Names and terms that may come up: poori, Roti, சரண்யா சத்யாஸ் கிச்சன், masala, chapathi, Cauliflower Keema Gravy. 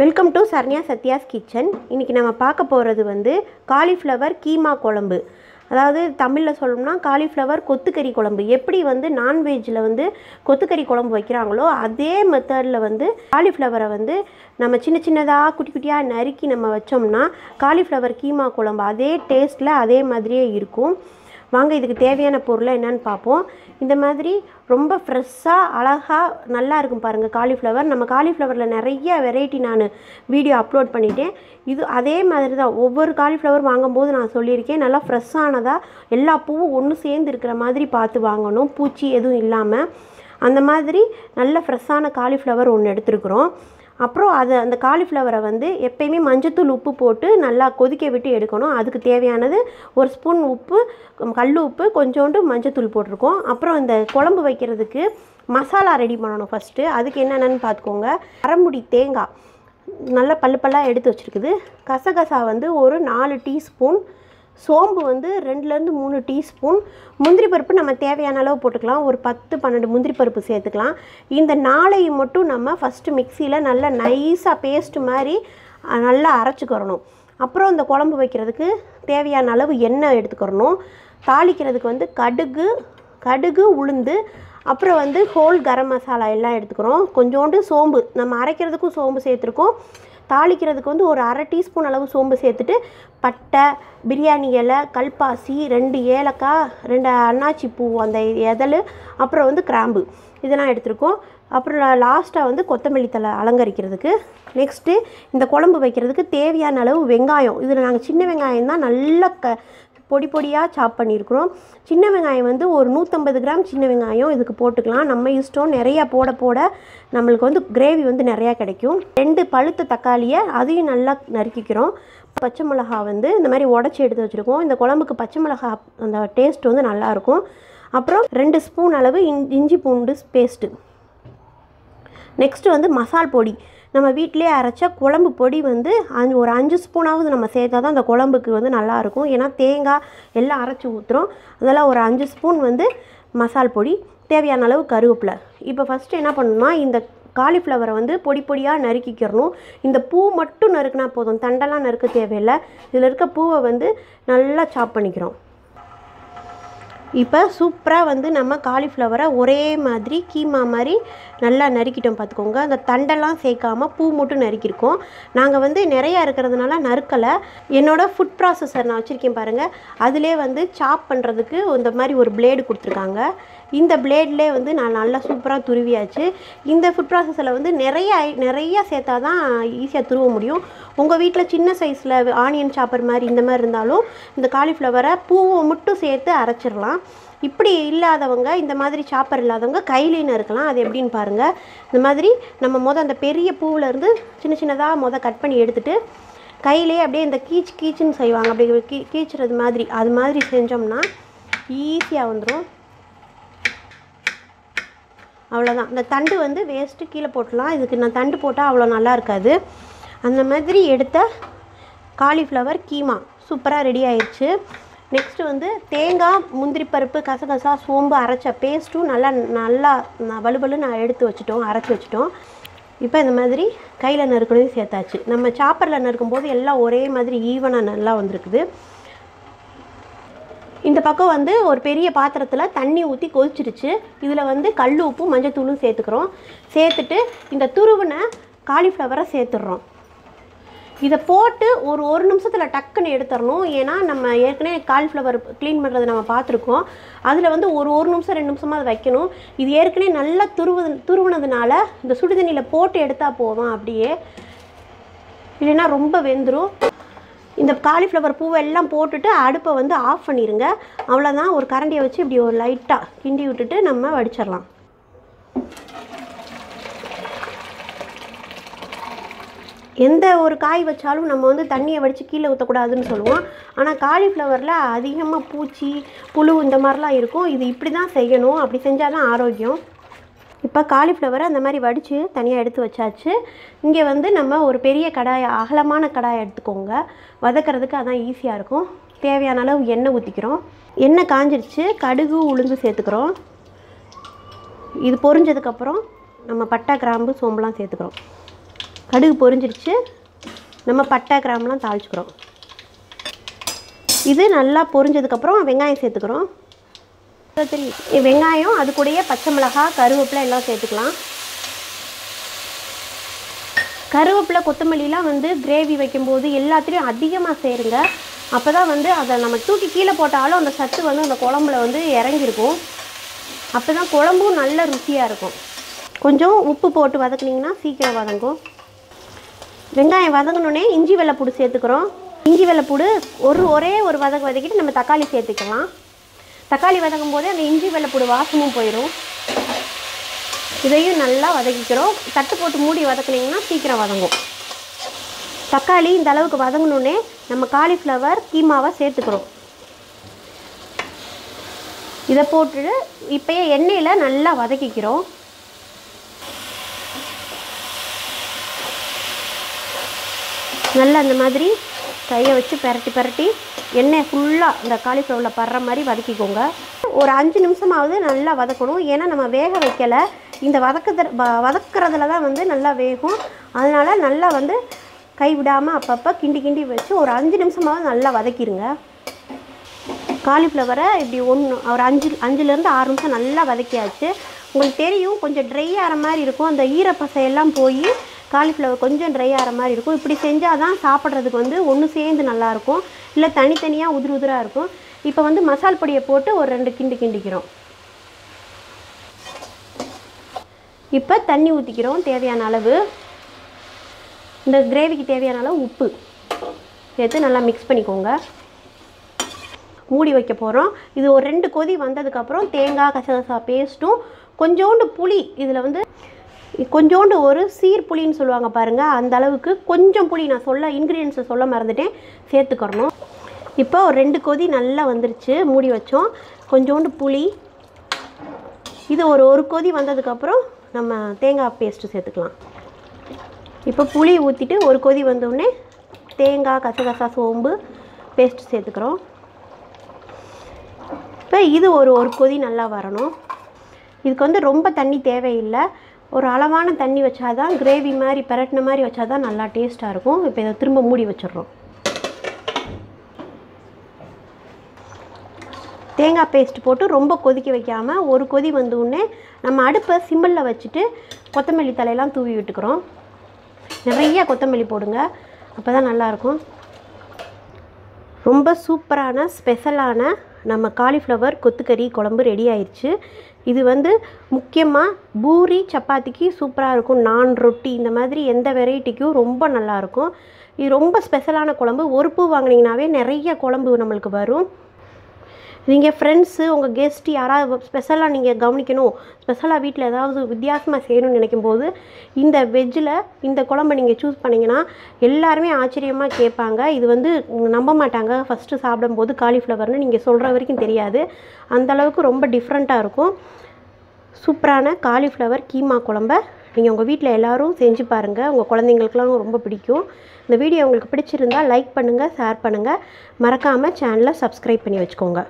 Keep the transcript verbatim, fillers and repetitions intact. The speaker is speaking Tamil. Welcome to சரண்யா சத்யாஸ் கிச்சன். இன்றைக்கி நம்ம பார்க்க போகிறது வந்து காலிஃப்ளவர் கீமா குழம்பு, அதாவது தமிழில் சொல்லணும்னா காலிஃப்ளவர் கொத்துக்கறி குழம்பு. எப்படி வந்து நான்வெஜ்ஜில் வந்து கொத்துக்கறி குழம்பு வைக்கிறாங்களோ அதே மெத்தடில் வந்து காலிஃப்ளவரை வந்து நம்ம சின்ன சின்னதாக குட்டி குட்டியாக நறுக்கி நம்ம வச்சோம்னா காலிஃப்ளவர் கீமா குழம்பு அதே டேஸ்ட்டில் அதே மாதிரியே இருக்கும். வாங்க, இதுக்கு தேவையான பொருளை என்னென்னு பார்ப்போம். இந்த மாதிரி ரொம்ப ஃப்ரெஷ்ஷாக அழகாக நல்லா இருக்கும் பாருங்கள் காலிஃப்ளவர். நம்ம காலிஃப்ளவரில் நிறைய வெரைட்டி நான் வீடியோ அப்லோட் பண்ணிட்டேன். இது அதே மாதிரி தான். ஒவ்வொரு காலிஃப்ளவர் வாங்கும்போது நான் சொல்லியிருக்கேன், நல்லா ஃப்ரெஷ்ஷானதாக எல்லா பூவும் ஒன்று சேர்ந்து இருக்கிற மாதிரி பார்த்து வாங்கணும், பூச்சி எதுவும் இல்லாமல். அந்த மாதிரி நல்ல ஃப்ரெஷ்ஷான காலிஃப்ளவர் ஒன்று எடுத்துருக்குறோம். அப்புறம் அதை அந்த காலிஃப்ளவரை வந்து எப்பயுமே மஞ்சத்தூள் உப்பு போட்டு நல்லா கொதிக்க விட்டு எடுக்கணும். அதுக்கு தேவையானது ஒரு ஸ்பூன் உப்பு, கல் உப்பு, கொஞ்சோண்டு மஞ்சத்தூள் போட்டிருக்கோம். அப்புறம் இந்த குழம்பு வைக்கிறதுக்கு மசாலா ரெடி பண்ணணும் ஃபஸ்ட்டு. அதுக்கு என்னென்னு பார்த்துக்கோங்க. அரைமுடி தேங்காய் நல்லா பல்லு பல்லாக எடுத்து வச்சுருக்குது. கசகசா வந்து ஒரு நாலு டீஸ்பூன், சோம்பு வந்து ரெண்டுலேருந்து மூணு டீஸ்பூன், முந்திரி பருப்பு நம்ம தேவையான அளவு போட்டுக்கலாம், ஒரு பத்து பன்னெண்டு முந்திரி பருப்பு சேர்த்துக்கலாம். இந்த நாளையும் மட்டும் நம்ம ஃபஸ்ட்டு மிக்சியில் நல்லா நைஸாக பேஸ்ட்டு மாதிரி நல்லா அரைச்சிக்கிறணும். அப்புறம் இந்த குழம்பு வைக்கிறதுக்கு தேவையான அளவு எண்ணெய் எடுத்துக்கிறணும். தாளிக்கிறதுக்கு வந்து கடுகு கடுகு உளுந்து, அப்புறம் வந்து ஹோல் கரம் மசாலா எல்லாம் எடுத்துக்கிறோம். கொஞ்சோண்டு சோம்பு, நம்ம அரைக்கிறதுக்கும் சோம்பு சேர்த்துருக்கோம். தாளிக்கிறதுக்கு வந்து ஒரு அரை டீஸ்பூன் அளவு சோம்பு சேர்த்துட்டு பட்டை, பிரியாணி இலை, கல்பாசி, ரெண்டு ஏலக்காய், ரெண்டு அன்னாச்சி பூ அந்த இதழ், அப்புறம் வந்து கிராம்பு, இதெல்லாம் எடுத்துருக்கோம். அப்புறம் லாஸ்ட்டாக வந்து கொத்தமல்லி தழை அலங்கரிக்கிறதுக்கு. நெக்ஸ்ட்டு இந்த குழம்பு வைக்கிறதுக்கு தேவையான அளவு வெங்காயம். இதில் நாங்கள் சின்ன வெங்காயம் தான் நல்லா க பொடி பொடியாக சாப் பண்ணியிருக்கிறோம். சின்ன வெங்காயம் வந்து ஒரு நூற்றம்பது கிராம் சின்ன வெங்காயம் இதுக்கு போட்டுக்கலாம். நம்ம இஷ்டம், நிறையா போட போட நம்மளுக்கு வந்து கிரேவி வந்து நிறையா கிடைக்கும். ரெண்டு பழுத்த தக்காளியை அதையும் நல்லா நறுக்கிக்கிறோம். பச்சை மிளகா வந்து இந்த மாதிரி உடச்சி எடுத்து வச்சுருக்கோம். இந்த குழம்புக்கு பச்சை மிளகா அந்த டேஸ்ட் வந்து நல்லாயிருக்கும். அப்புறம் ரெண்டு ஸ்பூன் அளவு இஞ்சி பூண்டு பேஸ்ட்டு. நெக்ஸ்ட்டு வந்து மசால் பொடி. நம்ம வீட்டிலே அரைச்ச குழம்பு பொடி வந்து அஞ்சு ஒரு அஞ்சு ஸ்பூனாவது நம்ம சேர்த்தா தான் அந்த குழம்புக்கு வந்து நல்லாயிருக்கும். ஏன்னா தேங்காய் எல்லாம் அரைச்சி ஊற்றுறோம். அதெல்லாம் ஒரு அஞ்சு ஸ்பூன் வந்து மசால் பொடி. தேவையான அளவு கருவேப்பிலை. இப்போ ஃபஸ்ட்டு என்ன பண்ணணும்னா, இந்த காலிஃப்ளவரை வந்து பொடி பொடியாக நறுக்கிக்கிறணும். இந்த பூ மட்டும் நறுக்குனா போதும், தண்டெல்லாம் நறுக்க தேவையில்லை. இதில் இருக்க பூவை வந்து நல்லா சாப் பண்ணிக்கிறோம். இப்போ சூப்பராக வந்து நம்ம காலிஃப்ளவரை ஒரே மாதிரி கீமா மாதிரி நல்லா நறுக்கிட்டோம். பார்த்துக்கோங்க, அந்த தண்டெல்லாம் சேர்க்காமல் பூ மட்டும் நறுக்கியிருக்கோம். நாங்கள் வந்து நிறையா இருக்கிறதுனால நறுக்கலை. என்னோடய ஃபுட் ப்ராசஸர் நான் வச்சுருக்கேன் பாருங்கள், அதிலே வந்து சாப் பண்ணுறதுக்கு இந்த மாதிரி ஒரு பிளேடு கொடுத்துருக்காங்க. இந்த பிளேட்லேயே வந்து நான் நல்லா சூப்பராக துருவியாச்சு. இந்த ஃபுட் ப்ராசஸரில் வந்து நிறையா நிறையா சேர்த்தா தான் ஈஸியாக துருவ முடியும். உங்கள் வீட்டில் சின்ன சைஸில் ஆனியன் சாப்பர் மாதிரி இந்த மாதிரி இருந்தாலும் இந்த காலிஃப்ளவரை பூவை மட்டும் சேர்த்து அரைச்சிடலாம். இப்படி இல்லாதவங்க, இந்த மாதிரி சாப்பர் இல்லாதவங்க கையிலேன்னு இருக்கலாம். அது எப்படின்னு பாருங்கள். இந்த மாதிரி நம்ம மொதல் அந்த பெரிய பூவிலேருந்து சின்ன சின்னதாக மொதல் கட் பண்ணி எடுத்துகிட்டு கையிலே அப்படியே இந்த கீச் கீச்சுன்னு செய்வாங்க, அப்படி கீ கீச்சுறது மாதிரி, அது மாதிரி செஞ்சோம்னா ஈஸியாக வந்துடும். அவ்வளோதான். இந்த தண்டு வந்து வேஸ்ட்டு கீழே போட்டலாம். இதுக்கு நான் தண்டு போட்டால் அவ்வளோ நல்லா இருக்காது. அந்த மாதிரி எடுத்த காலிஃப்ளவர் கீமா சூப்பராக ரெடி ஆயிடுச்சு. நெக்ஸ்ட்டு வந்து தேங்காய், முந்திரி பருப்பு, கசகசா, சோம்பு அரைச்ச பேஸ்ட்டும் நல்லா நல்லா வலுவலு நான் எடுத்து வச்சுட்டோம், அரைச்சி வச்சுட்டோம். இப்போ இந்த மாதிரி கையில் நறுக்கணும் சேர்த்தாச்சு. நம்ம சாப்பரில் நறுக்கும்போது எல்லாம் ஒரே மாதிரி ஈவனாக நல்லா வந்திருக்குது. இந்த பக்கம் வந்து ஒரு பெரிய பாத்திரத்தில் தண்ணி ஊற்றி கொதிச்சிருச்சு. இதில் வந்து கல் உப்பும் மஞ்சத்தூளும் சேர்த்துக்கிறோம். சேர்த்துட்டு இந்த துருவின காலிஃப்ளவரை சேர்த்துடுறோம். இதை போட்டு ஒரு ஒரு நிமிஷத்தில் டக்குன்னு எடுத்துடணும். ஏன்னா நம்ம ஏற்கனவே காலிஃப்ளவர் க்ளீன் பண்ணுறதை நம்ம பார்த்துருக்கோம். அதில் வந்து ஒரு ஒரு நிமிஷம் ரெண்டு நிமிஷமாக அதை வைக்கணும். இது ஏற்கனவே நல்லா துருவு துருவினதுனால இந்த சுடுதண்ணியில் போட்டு எடுத்தால் போதும். அப்படியே இல்லைன்னா ரொம்ப வெந்துடும். இந்த காலிஃப்ளவர் பூவை எல்லாம் போட்டுட்டு அடுப்பை வந்து ஆஃப் பண்ணிடுங்க. அவ்வளோதான். ஒரு கரண்டியை வச்சு இப்படி ஒரு லைட்டாக கிண்டி விட்டுட்டு நம்ம வடிச்சிடலாம். எந்த ஒரு காய் வச்சாலும் நம்ம வந்து தண்ணியை வடித்து கீழே ஊற்றக்கூடாதுன்னு சொல்லுவோம். ஆனால் காலிஃப்ளவரில் அதிகமாக பூச்சி, புழு இந்த மாதிரிலாம் இருக்கும். இது இப்படி தான் செய்யணும். அப்படி செஞ்சால் தான் ஆரோக்கியம். இப்போ காலிஃப்ளவரை அந்த மாதிரி வடித்து தனியாக எடுத்து வச்சாச்சு. இங்கே வந்து நம்ம ஒரு பெரிய கடாயை, அகலமான கடாயை எடுத்துக்கோங்க. வதக்கிறதுக்கு அதான் ஈஸியாக இருக்கும். தேவையான அளவு எண்ணெய் ஊற்றிக்கிறோம். எண்ணெய் காஞ்சிருச்சு. கடுகு உளுந்து சேர்த்துக்கிறோம். இது பொரிஞ்சதுக்கப்புறம் நம்ம பட்டை, கிராம்பு, சோம்பெலாம் சேர்த்துக்கிறோம். கடுகு பொரிஞ்சிருச்சு நம்ம பட்டை கிராம்பலாம் தாளிச்சுக்கிறோம். இது நல்லா பொரிஞ்சதுக்கு அப்புறம் வெங்காயம் சேர்த்துக்கிறோம். வெங்காயம் அது கூடயே பச்சை மிளகாய் கருவேப்பிலை எல்லாம் சேர்த்துக்கலாம். கருவேப்பிலை கொத்தமல்லிலாம் வந்து கிரேவி வைக்கும்போது எல்லாத்துலேயும் அதிகமாக சேருங்க. அப்போ தான் வந்து அதை நம்ம தூக்கி கீழே போட்டாலும் அந்த சத்து வந்து அந்த குழம்புல வந்து இறங்கியிருக்கும். அப்போ தான் குழம்பும் நல்ல ருசியாக இருக்கும். கொஞ்சம் உப்பு போட்டு வதக்குனிங்கன்னா சீக்கிரம் வதங்கும். வெங்காயம் வதங்கினோடனே இஞ்சி வெள்ளைப்பூடு சேர்த்துக்கிறோம். இஞ்சி வெள்ளைப்பூடு ஒரு ஒரே ஒரு வதக்கு வதக்கிட்டு நம்ம தக்காளி சேர்த்துக்கலாம். தக்காளி வதக்கும் போது அந்த இஞ்சி வெள்ளைப்பூடு வாசமும் போயிடும். இதையும் நல்லா வதக்கிக்கிறோம். தட்டு போட்டு மூடி வதக்குனிங்கன்னா சீக்கிரம் வதங்கும். தக்காளி இந்த அளவுக்கு வதங்கினோடனே நம்ம காலிஃப்ளவர் கீமாவை சேர்த்துக்கிறோம். இதை போட்டு இப்போயே எண்ணெயில் நல்லா வதக்கிக்கிறோம். நல்லா இந்த மாதிரி கையை வச்சு பரட்டி பரட்டி எண்ணெய் ஃபுல்லாக இந்த காலிஃப்ளவரில் படுற மாதிரி வதக்கிக்கோங்க. ஒரு அஞ்சு நிமிஷமாவது நல்லா வதக்கணும். ஏன்னா நம்ம வேக வைக்கலை, இந்த வதக்குத வதக்குறதுல தான் வந்து நல்லா வேகும். அதனால் நல்லா வந்து கைவிடாமல் அப்பப்போ கிண்டி கிண்டி வச்சு ஒரு அஞ்சு நிமிஷமாவது நல்லா வதக்கிடுங்க. காலிஃப்ளவரை இப்படி ஒன்று ஒரு அஞ்சு அஞ்சுலேருந்து ஆறு நிமிஷம் நல்லா வதக்கியாச்சு. உங்களுக்கு தெரியும் கொஞ்சம் ட்ரை ஆகிற மாதிரி இருக்கும். அந்த ஈரப்பசையெல்லாம் போய் காலிஃப்ளவர் கொஞ்சம் ட்ரை ஆகிற மாதிரி இருக்கும். இப்படி செஞ்சால் தான் சாப்பிட்றதுக்கு வந்து ஒன்று சேர்ந்து நல்லாயிருக்கும், இல்லை தனித்தனியாக உதிர் உதிராக இருக்கும். இப்போ வந்து மசால் பொடியை போட்டு ஒரு ரெண்டு கிண்டு கிண்டிக்கிறோம். இப்போ தண்ணி ஊற்றிக்கிறோம். தேவையான அளவு இந்த கிரேவிக்கு தேவையான அளவு உப்பு சேர்த்து நல்லா மிக்ஸ் பண்ணிக்கோங்க. மூடி வைக்க போகிறோம். இது ஒரு ரெண்டு கொதி வந்ததுக்கப்புறம் தேங்காய் கசகசா பேஸ்ட்டும் கொஞ்சோண்டு புளி, இதில் வந்து கொஞ்சோண்டு ஒரு சீர் புளின்னு சொல்லுவாங்க பாருங்கள், அந்த அளவுக்கு கொஞ்சம் புளி, நான் சொல்ல இன்க்ரீடியன்ஸை சொல்ல மறந்துட்டேன், சேர்த்துக்கிறணும். இப்போ ஒரு ரெண்டு கொதி நல்லா வந்துருச்சு. மூடி வச்சோம். கொஞ்சோண்டு புளி, இது ஒரு ஒரு கொதி வந்ததுக்கப்புறம் நம்ம தேங்காய் பேஸ்ட்டு சேர்த்துக்கலாம். இப்போ புளி ஊற்றிட்டு ஒரு கொதி வந்தோடனே தேங்காய் கசகசா சோம்பு பேஸ்ட்டு சேர்த்துக்கிறோம். இப்போ இது ஒரு ஒரு கொதி நல்லா வரணும். இதுக்கு வந்து ரொம்ப தண்ணி தேவையில்லை, ஒரு அளவான தண்ணி வச்சாதான் கிரேவி மாதிரி பரட்டின மாதிரி வச்சாதான் நல்லா டேஸ்ட்டாக இருக்கும். இப்போ இதை திரும்ப மூடி வச்சிடுறோம். தேங்காய் பேஸ்ட் போட்டு ரொம்ப கொதிக்க வைக்காமல் ஒரு கொதி வந்தோடனே நம்ம அடுப்பை சிம்மில் வச்சுட்டு கொத்தமல்லி தலையெல்லாம் தூவி விட்டுக்கிறோம். நிறைய கொத்தமல்லி போடுங்க, அப்போ தான் நல்லாயிருக்கும். ரொம்ப சூப்பரான ஸ்பெஷலான நம்ம காலிஃப்ளவர் கொத்துக்கறி குழம்பு ரெடி ஆயிடுச்சு. இது வந்து முக்கியமாக பூரி, சப்பாத்திக்கு சூப்பராக இருக்கும். நான் ரொட்டி இந்த மாதிரி எந்த வெரைட்டிக்கும் ரொம்ப நல்லாயிருக்கும். இது ரொம்ப ஸ்பெஷலான குழம்பு. ஒரு பூ வாங்கினீங்கன்னாவே நிறைய குழம்பு நம்மளுக்கு வரும். நீங்கள் ஃப்ரெண்ட்ஸு, உங்கள் கெஸ்ட் யாராவது ஸ்பெஷலாக நீங்கள் கவனிக்கணும், ஸ்பெஷலாக வீட்டில் ஏதாவது வித்தியாசமாக செய்யணும்னு நினைக்கும் போது இந்த வெஜ்ஜில் இந்த குழம்பை நீங்கள் சூஸ் பண்ணிங்கன்னா எல்லாருமே ஆச்சரியமாக கேட்பாங்க. இது வந்து நம்ப மாட்டாங்க. ஃபஸ்ட்டு சாப்பிடும்போது காலிஃப்ளவர்னு நீங்கள் சொல்கிற வரைக்கும் தெரியாது, அந்தளவுக்கு ரொம்ப டிஃப்ரெண்ட்டாக இருக்கும். சூப்பரான காலிஃப்ளவர் கீமா குழம்பை நீங்கள் உங்கள் வீட்டில் எல்லோரும் செஞ்சு பாருங்கள். உங்கள் குழந்தைங்களுக்குலாம் ரொம்ப பிடிக்கும். இந்த வீடியோ உங்களுக்கு பிடிச்சிருந்தால் லைக் பண்ணுங்கள், ஷேர் பண்ணுங்கள். மறக்காமல் சேனலை சப்ஸ்கிரைப் பண்ணி வச்சுக்கோங்க.